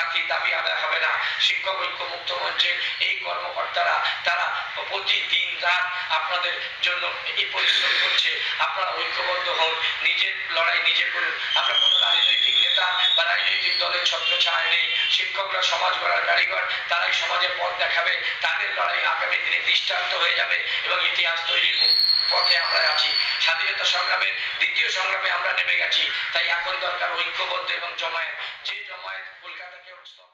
চাকরির দাবি আদায় হবে না। শিক্ষক ঐক্য মুক্ত মঞ্চের এই কর্মকর্তারা তারা প্রতিদিন রাত আপনাদের জন্য এই পরিশ্রম করছে। আপনারা ঐক্যবদ্ধ হন, নিজের লড়াই নিজে করুন। আমরা কোনো রাজনৈতিক নেতা বা রাজনৈতিক দলের ছত্রছায়া নেই। শিক্ষকরা সমাজ গড়ার কারিগর, তারাই সমাজে পথ দেখাবে। তাদের লড়াই আগামী দিনে দৃষ্টান্ত হয়ে যাবে এবং ইতিহাস তৈরির পথে আমরা আছি। স্বাধীনতা সংগ্রামের দ্বিতীয় সংগ্রামে আমরা নেমে গেছি, তাই এখন দরকার ঐক্যবদ্ধ এবং জমায়েত। যে জমায়েত কলকাতাকে